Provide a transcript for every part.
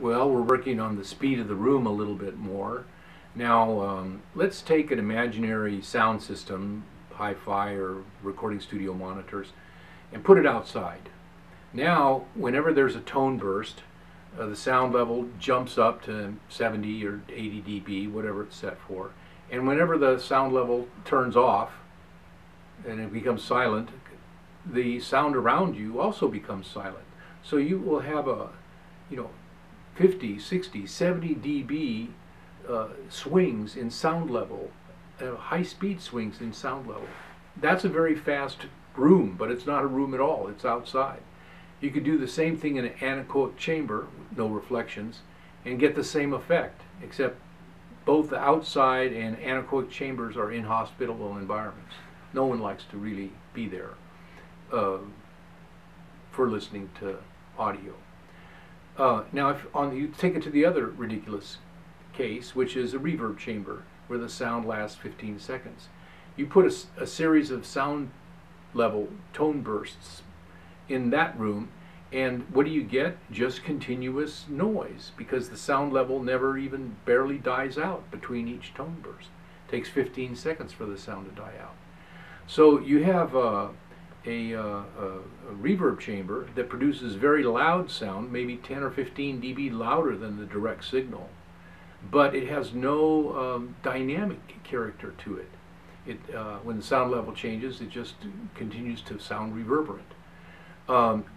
Well, we're working on the speed of the room a little bit more. Now, let's take an imaginary sound system, hi-fi or recording studio monitors, and put it outside. Now, whenever there's a tone burst, the sound level jumps up to 70 or 80 dB, whatever it's set for. And whenever the sound level turns off and it becomes silent, the sound around you also becomes silent. So you will have a, 50, 60, 70 dB swings in sound level, high-speed swings in sound level. That's a very fast room, but it's not a room at all. It's outside. You could do the same thing in an anechoic chamber, no reflections, and get the same effect, except both the outside and anechoic chambers are inhospitable environments. No one likes to really be there for listening to audio. Now, you take it to the other ridiculous case, which is a reverb chamber, where the sound lasts 15 seconds. You put a series of sound level tone bursts in that room, and what do you get? Just continuous noise, because the sound level never even barely dies out between each tone burst. It takes 15 seconds for the sound to die out. So you have a reverb chamber that produces very loud sound, maybe 10 or 15 dB louder than the direct signal, but it has no dynamic character to it. When the sound level changes, it just continues to sound reverberant.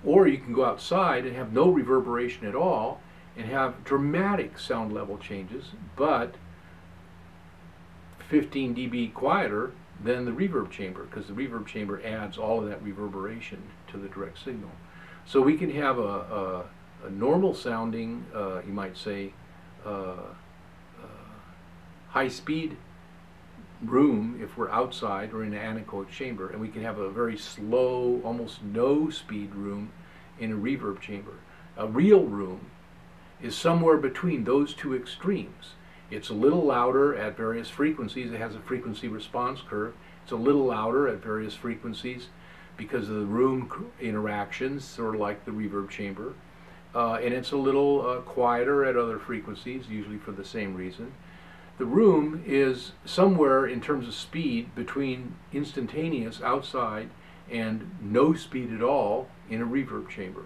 Or you can go outside and have no reverberation at all and have dramatic sound level changes, but 15 dB quieter than the reverb chamber, because the reverb chamber adds all of that reverberation to the direct signal. So we can have a normal sounding, you might say, high-speed room if we're outside or in an anechoic chamber, and we can have a very slow, almost no speed room in a reverb chamber. A real room is somewhere between those two extremes. It's a little louder at various frequencies. It has a frequency response curve. It's a little louder at various frequencies because of the room interactions, sort of like the reverb chamber. And it's a little quieter at other frequencies, usually for the same reason. The room is somewhere in terms of speed between instantaneous outside and no speed at all in a reverb chamber.